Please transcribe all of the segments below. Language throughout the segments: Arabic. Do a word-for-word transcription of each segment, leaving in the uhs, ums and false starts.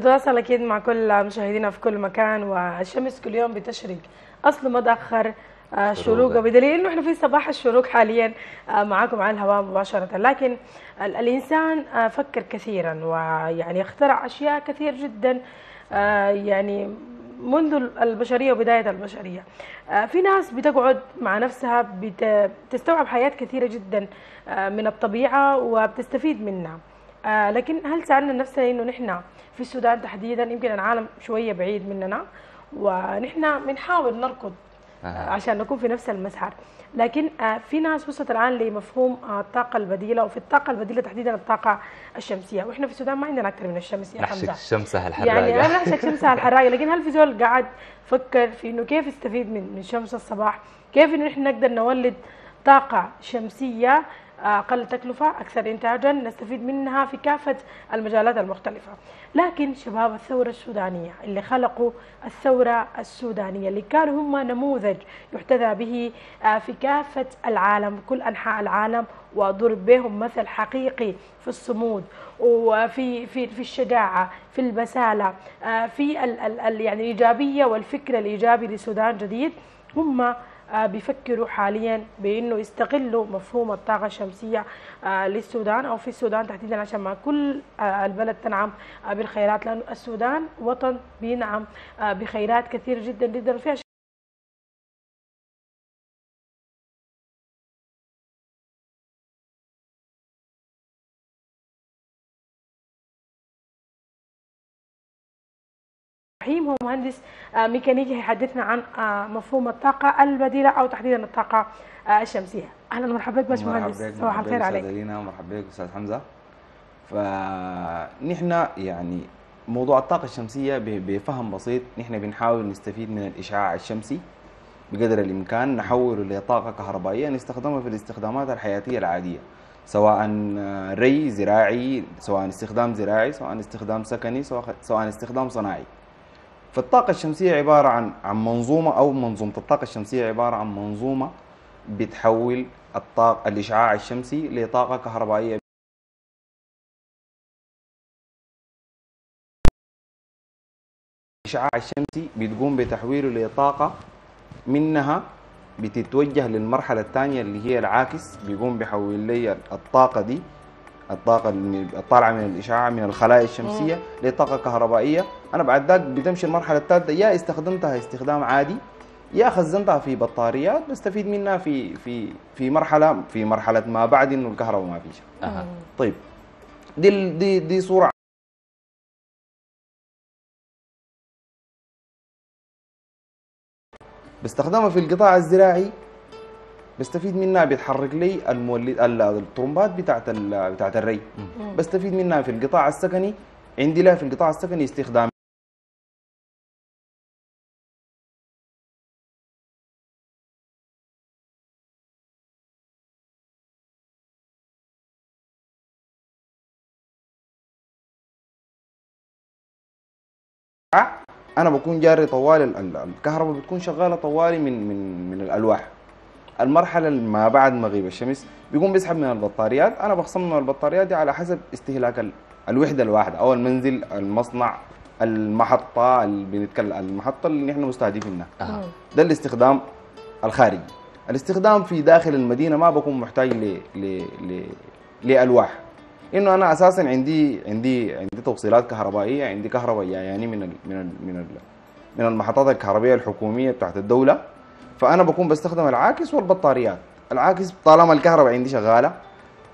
بتواصل اكيد مع كل مشاهدينا في كل مكان، والشمس كل يوم بتشرق اصل ما تاخر شروقه، بدليل انه احنا في صباح الشروق حاليا معاكم على الهواء مباشره. لكن الانسان فكر كثيرا ويعني اخترع اشياء كثير جدا يعني منذ البشريه وبدايه البشريه. في ناس بتقعد مع نفسها بتستوعب حاجات كثيره جدا من الطبيعه وبتستفيد منها، لكن هل سالنا نفسنا انه نحن في السودان تحديدا يمكن العالم شويه بعيد مننا ونحن بنحاول نركض عشان نكون في نفس المسار، لكن في ناس وصلت الان لمفهوم الطاقه البديله، وفي الطاقه البديله تحديدا الطاقه الشمسيه، واحنا في السودان ما عندنا اكثر من الشمس يا حمزه. نحشك شمسها الحراقه يعني انا نحشك شمسها الحراقه، لكن هل في زول قاعد فكر في انه كيف يستفيد من من شمس الصباح؟ كيف انه احنا نقدر نولد طاقه شمسيه اقل تكلفه اكثر انتاجا نستفيد منها في كافه المجالات المختلفه؟ لكن شباب الثوره السودانيه اللي خلقوا الثوره السودانيه اللي كانوا هم نموذج يحتذى به في كافه العالم، كل انحاء العالم، وضرب بهم مثل حقيقي في الصمود وفي في في الشجاعه، في البساله، في ال ال يعني الايجابيه والفكر الايجابي لسودان جديد. هم بيفكروا حاليا بانه يستغلوا مفهوم الطاقه الشمسيه للسودان او في السودان تحديدا، عشان ما كل البلد تنعم بالخيرات، لانه السودان وطن بينعم بخيرات كثير جدا جدا وفيها هو مهندس ميكانيكي هيحدثنا عن مفهوم الطاقة البديلة أو تحديدا الطاقة الشمسية. أهلا ومرحبا بك باشمهندس، صباح الخير عليك. مرحبا بك أستاذ ومرحبا بك أستاذ حمزة. فنحن يعني موضوع الطاقة الشمسية بفهم بسيط، نحن بنحاول نستفيد من الإشعاع الشمسي بقدر الإمكان، نحوله لطاقة كهربائية نستخدمها في الاستخدامات الحياتية العادية، سواء ري زراعي، سواء استخدام زراعي، سواء استخدام سكني، سواء استخدام صناعي. فالطاقة الشمسية عبارة عن عن منظومة، أو منظومة الطاقة الشمسية عبارة عن منظومة بتحول الطاقة الإشعاع الشمسي لطاقة كهربائية الإشعاع الشمسي بتقوم بتحويله لطاقة، منها بتتوجه للمرحلة الثانية اللي هي العاكس، بيقوم بيحول لي الطاقة دي، الطاقة الطالعة من الإشعاع من الخلايا الشمسية لطاقة كهربائية. أنا بعد ذاك بتمشي المرحلة الثالثة، يا استخدمتها استخدام عادي، يا خزنتها في بطاريات بستفيد منها في في في مرحلة في مرحلة ما بعد إنه الكهرباء ما فيش. أه. طيب دي دي دي صورة بستخدمها في القطاع الزراعي، بستفيد منها بيتحرك لي المولد الطرمبات بتاعت ال... بتاعت الري. مم. بستفيد منها في القطاع السكني، عندي لها في القطاع السكني استخدام انا بكون جاري طوال ال... الكهرباء بتكون شغاله طوالي من من من الالواح. المرحلة ما بعد مغيب الشمس بيقوم بيسحب من البطاريات، أنا بخصم من البطاريات دي على حسب استهلاك الوحدة الواحدة أو المنزل، المصنع، المحطة اللي بنتكلم المحطة اللي نحن مستهدفينها. أه. ده الاستخدام الخارجي. الاستخدام في داخل المدينة ما بكون محتاج ل ل ل لألواح، إنه أنا أساساً عندي عندي عندي توصيلات كهربائية، عندي كهرباء يعني من ال من ال من ال من المحطات الكهربائية الحكومية بتاعت الدولة. فأنا بكون بستخدم العاكس والبطاريات. العاكس طالما الكهرباء عندي شغالة،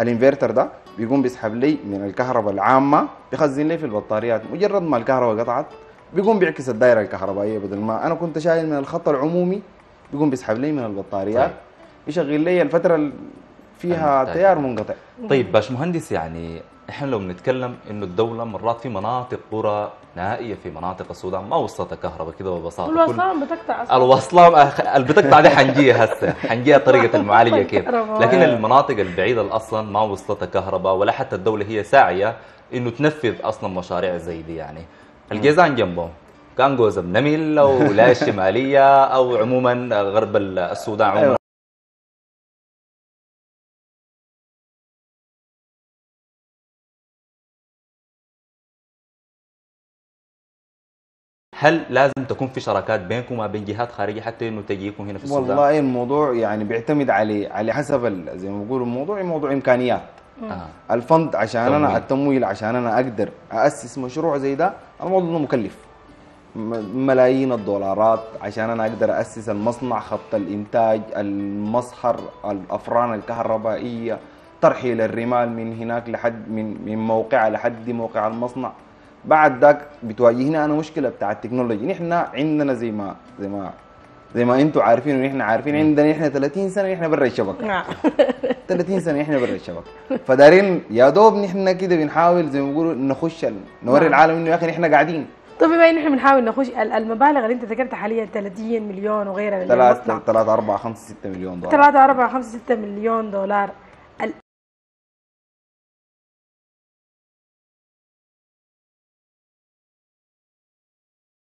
الانفرتر ده بيقوم بيسحب لي من الكهرباء العامة بيخزن لي في البطاريات، مجرد ما الكهرباء قطعت بيقوم بيعكس الدائرة الكهربائية، بدل ما أنا كنت شايل من الخط العمومي بيقوم بيسحب لي من البطاريات. طيب. بيشغل لي الفترة فيها تيار منقطع. طيب باشمهندس، يعني احنا لو بنتكلم انه الدوله مرات في مناطق قرى نائيه في مناطق السودان ما وصلت كهرباء كده ببساطه، الوصلات بتقطع اصلا، الوصلات اللي بتقطع دي حنجيها هسه، حنجيها طريقه المعالجه كيف، لكن المناطق البعيده اصلا ما وصلت كهرباء، ولا حتى الدوله هي ساعيه انه تنفذ اصلا مشاريع زي دي. يعني الجيزان جنبهم كان جوز بنميل او الولايه الشماليه او عموما غرب السودان عموما هل لازم تكون في شراكات بينكم وبين جهات خارجيه حتى انه تجيكم هنا في السودان؟ والله الموضوع يعني بيعتمد على على حسب زي ما بيقولوا الموضوع موضوع امكانيات. آه. الفند عشان تمويل. انا التمويل عشان انا اقدر اسس مشروع زي ده الموضوع انه مكلف ملايين الدولارات عشان انا اقدر اسس المصنع، خط الانتاج، المصحر، الافران الكهربائيه، ترحيل الرمال من هناك لحد من من موقعها لحد موقع المصنع. بعد ذاك بتواجهنا انا مشكله بتاع التكنولوجيا. نحن عندنا زي ما زي ما زي ما انتم عارفين ونحن عارفين عندنا نحن ثلاثين سنه نحن برا الشبكه. نعم ثلاثين سنه نحن برا الشبكه، فدارين يا دوب نحن كده بنحاول زي ما بيقولوا نخش نوري العالم انه يا اخي نحن قاعدين. طب بما ان احنا بنحاول نخش المبالغ اللي انت ذكرتها حاليا ثلاثين مليون وغيرها ثلاثة ثلاثة أربعة خمسة ستة مليون دولار ثلاثة أربعة خمسة ستة مليون دولار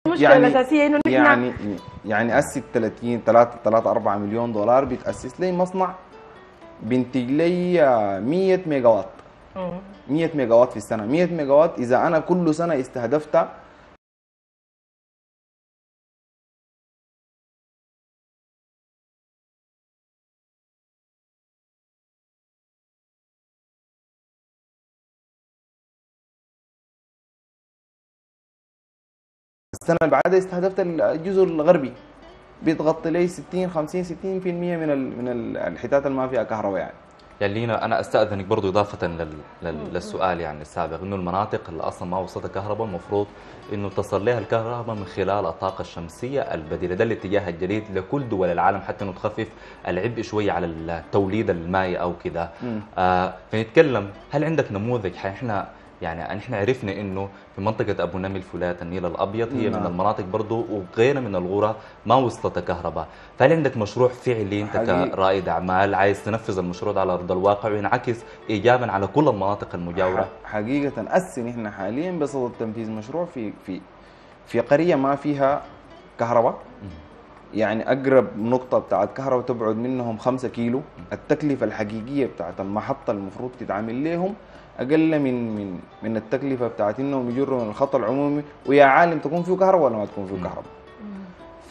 المشكلة يعني الأساسية انه نحن يعني يعني اسس ثلاثين ثلاثة أربعة مليون دولار بتاسس لي مصنع بينتج لي مية ميجاوات مية ميجاوات في السنة. مية ميجاوات اذا انا كل سنة استهدفتها السنة اللي بعدها استهدفت الجزء الغربي بيتغطي لي ستين خمسين ستين بالمية من من الحتات اللي ما فيها كهرباء يعني. يلينا انا استاذنك برضه اضافه لل... للسؤال يعني السابق انه المناطق اللي اصلا ما وصلت كهرباء المفروض انه تصل لها الكهرباء من خلال الطاقه الشمسيه البديله، ده الاتجاه الجديد لكل دول العالم حتى انه تخفف العبء شويه على التوليد المائي او كده. آه فنتكلم هل عندك نموذج؟ احنا يعني احنا عرفنا انه في منطقه ابو نمل فولات النيل الابيض هي نعم. من المناطق برضه وغيرها من القرى ما وصلت كهرباء، فهل عندك مشروع فعلي انت كرائد اعمال عايز تنفذ المشروع على ارض الواقع وينعكس ايجابا على كل المناطق المجاوره؟ حقيقه اسن احنا حاليا بصدد تنفيذ مشروع في في في قريه ما فيها كهرباء، يعني اقرب نقطه بتاعت كهرباء تبعد منهم خمسة كيلو، التكلفه الحقيقيه بتاعت المحطه المفروض تتعامل لهم اقل من من من التكلفه بتاعت انهم يجروا من الخط العمومي ويا عالم تكون فيه كهرباء ولا ما تكون فيه كهرباء.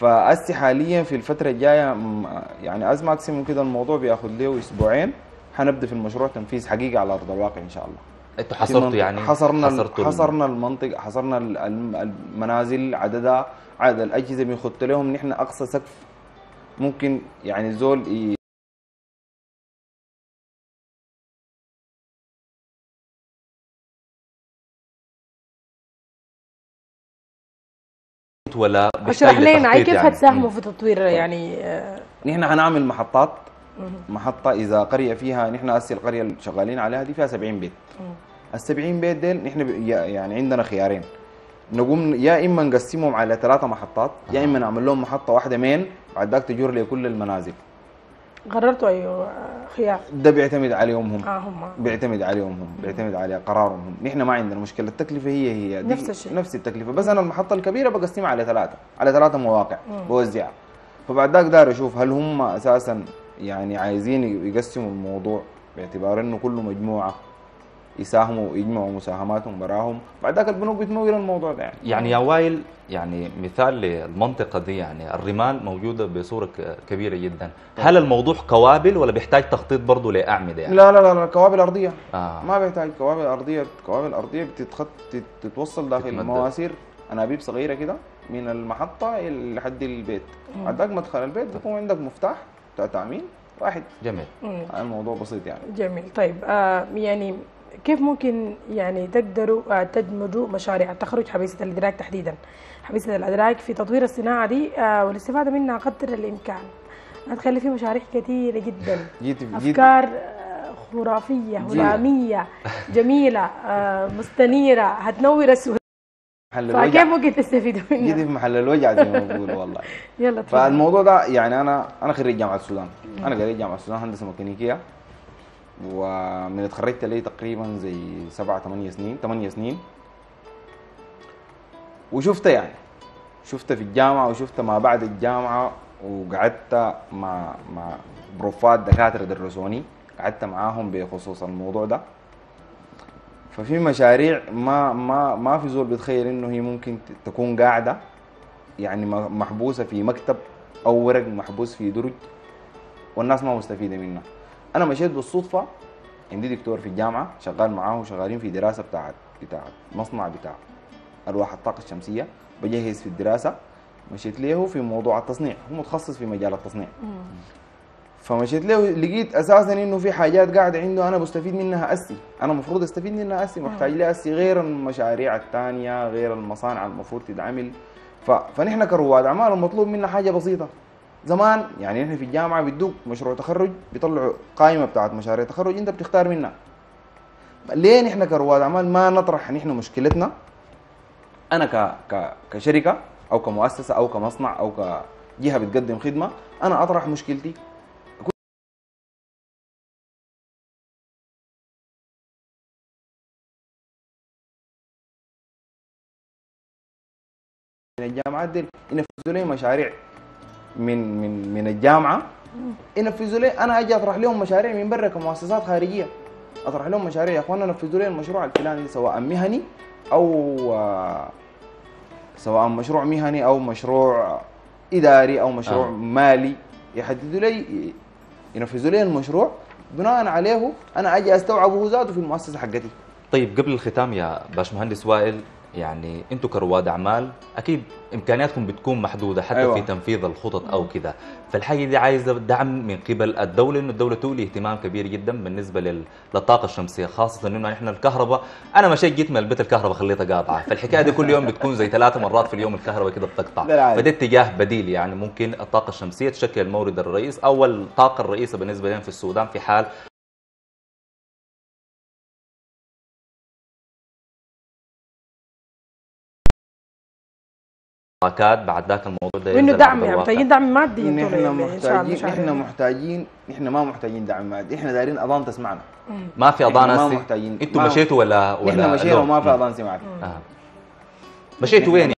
فأسي حاليا في الفتره الجايه يعني از ماكسيموم كده الموضوع بياخذ له اسبوعين حنبدا في المشروع تنفيذ حقيقي على ارض الواقع ان شاء الله. انتوا حصرتوا يعني حصرنا حصرتوا حصرنا المنطقه، حصرنا المنازل عددها، عدد الاجهزه بنخط لهم نحن اقصى سقف ممكن يعني الزول ولا اشرح لنا عايز كيف هتساهموا في تطوير يعني. آه نحن هنعمل محطات، محطه اذا قريه فيها نحن هسه القريه اللي شغالين عليها دي فيها سبعين بيت، ال سبعين بيت ديل نحن يعني عندنا خيارين، نقوم يا اما نقسمهم على ثلاثه محطات آه. يا اما نعمل لهم محطه واحده مين بعد ذاك تجور لكل المنازل. قررتوا اي خيار؟ ده بيعتمد عليهم هم. آه هم بيعتمد عليهم هم، بيعتمد على قرارهم هم، نحن ما عندنا مشكله، التكلفه هي هي نفس الشيء نفس التكلفه، بس انا المحطه الكبيره بقسمها على ثلاثه، على ثلاثه مواقع بوزعها، فبعد ذاك داير اشوف هل هم اساسا يعني عايزين يقسموا الموضوع باعتبار انه كل مجموعه يساهموا يجمعوا مساهماتهم براهم، بعد ذاك البنوك بتمول الموضوع ده يعني. يعني يا وائل يعني مثال للمنطقه دي يعني الرمال موجوده بصوره كبيره جدا، هل الموضوع كوابل ولا بيحتاج تخطيط برضه لاعمده يعني؟ لا لا لا كوابل ارضيه آه. ما بيحتاج كوابل ارضيه، كوابل ارضيه بتتخط تتوصل داخل تتمدد. مواسير انابيب صغيره كده من المحطه لحد البيت، بعد ذاك مدخل البيت بيكون عندك مفتاح بتاع تامين واحد. جميل. الموضوع بسيط يعني. جميل. طيب آه يعني كيف ممكن يعني تقدروا تدمجوا مشاريع تخرج حبيسة الأدراك تحديدا حبيسة الأدراك في تطوير الصناعة دي والاستفادة منها قدر الإمكان؟ هتخلي في مشاريع كثيرة جدا أفكار خرافية هلامية جميلة مستنيرة هتنور السودان، فكيف ممكن تستفيدوا منها؟ جيتي في محل الوجع زي ما بقولوا والله. يلا فالموضوع ده يعني أنا أنا خريج جامعة السودان، أنا خريج جامعة السودان هندسة ميكانيكية، ومن اتخرجت لي تقريبا زي سبعة ثمانية سنين ثمانية سنين وشفت يعني شفت في الجامعة وشفت ما بعد الجامعة، وقعدت مع مع بروفات دكاترة درسوني قعدت معاهم بخصوص الموضوع ده، ففي مشاريع ما ما ما في زول بيتخيل انه هي ممكن تكون قاعدة يعني محبوسه في مكتب او ورق محبوس في درج والناس ما مستفيده منها. انا مشيت بالصدفه، عندي دكتور في الجامعه شغال معاه، شغالين في دراسه بتاعت بتاعت مصنع بتاع ارواح الطاقه الشمسيه، بجهز في الدراسه. مشيت له في موضوع التصنيع، هو متخصص في مجال التصنيع. فمشيت له لقيت اساسا انه في حاجات قاعده عنده انا بستفيد منها اسي، انا المفروض استفيد منها اسي، محتاج لها اسي غير المشاريع الثانيه، غير المصانع المفروض تدعمل. ف... فنحن كرواد اعمال المطلوب منا حاجه بسيطه. زمان يعني نحن في الجامعه بيدوك مشروع تخرج، بيطلعوا قائمه بتاعت مشاريع تخرج انت بتختار منها. ليه نحن كرواد اعمال ما نطرح نحن مشكلتنا؟ انا ك... ك... كشركه او كمؤسسه او كمصنع او كجهه بتقدم خدمه، انا اطرح مشكلتي. الجامعات دي ينفذوا لي مشاريع من من من الجامعه، ينفذوا لي، انا اجي اطرح لهم مشاريع من برا كمؤسسات خارجيه، اطرح لهم مشاريع يا اخوانا نفذوا لي المشروع الفلاني، سواء مهني او سواء مشروع مهني او مشروع اداري او مشروع آه. مالي، يحددوا لي ينفذوا لي المشروع، بناء عليه انا اجي استوعبه ذاته في المؤسسه حقتي. طيب قبل الختام يا باشمهندس وائل، يعني انتم كرواد اعمال اكيد امكانياتكم بتكون محدوده حتى أيوة. في تنفيذ الخطط او كذا، فالحاجه دي عايزه دعم من قبل الدوله، انه الدوله تولي اهتمام كبير جدا بالنسبه للطاقه الشمسيه، خاصه انه نحن الكهرباء، انا مشيت جيت من البيت الكهرباء خليتها قاطعه، فالحكايه دي كل يوم بتكون زي ثلاث مرات في اليوم الكهرباء كده بتقطع، فده اتجاه بديل. يعني ممكن الطاقه الشمسيه تشكل المورد الرئيسي او الطاقه الرئيسه بالنسبه لنا في السودان في حال بعد ذاك الموضوع ده وانه دعم، يعني محتاجين دعم مادي. نحن محتاجين، نحن محتاجين، نحن ما محتاجين دعم مادي، احنا دايرين اضان تسمعنا. ما في اضان هسه، انتوا مشيتوا ولا ولا احنا مشينا وما في اضان سمعت. آه. مشيتوا وين؟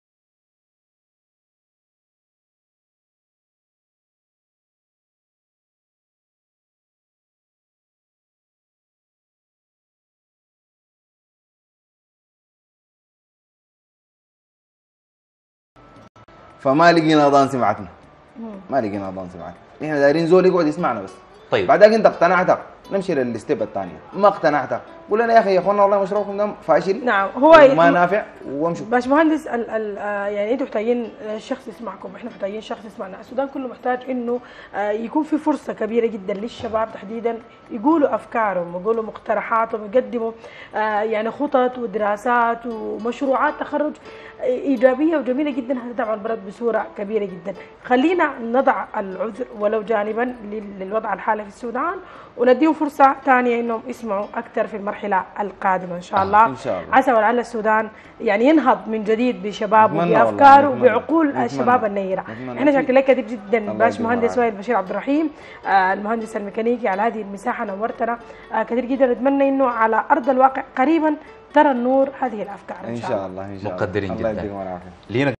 فما لقينا اذان سمعتنا، ما لقينا اذان سمعتنا، احنا دايرين زول يقعد يسمعنا بس. طيب بعدك انت اقتنعت نمشي للستيب الثانيه، ما اقتنعت قول لنا يا اخي يا اخوانا والله مشروعكم ده فاشل، نعم هو ما نافع، وامشوا. باشمهندس ال ال يعني انتم محتاجين شخص يسمعكم، احنا محتاجين شخص يسمعنا، السودان كله محتاج انه يكون في فرصه كبيره جدا للشباب تحديدا يقولوا افكارهم، يقولوا مقترحاتهم، يقدموا يعني خطط ودراسات ومشروعات تخرج ايجابيه وجميله جدا هتدعم البلد بصوره كبيره جدا. خلينا نضع العذر ولو جانبا للوضع الحالي في السودان ونديهم فرصه ثانيه انهم يسمعوا اكثر في المرحله القادمه ان شاء الله. إن شاء الله. عسى ولعل السودان يعني ينهض من جديد بشبابه بافكاره وبعقول الشباب النيره. احنا شاكرين لك كثير جدا باشمهندس وائل بشير عبد الرحيم آه المهندس الميكانيكي على هذه المساحه، نورتنا آه كثير جدا. نتمنى انه على ارض الواقع قريبا ترى النور هذه الافكار ان شاء الله. ان شاء الله مقدرين جدا.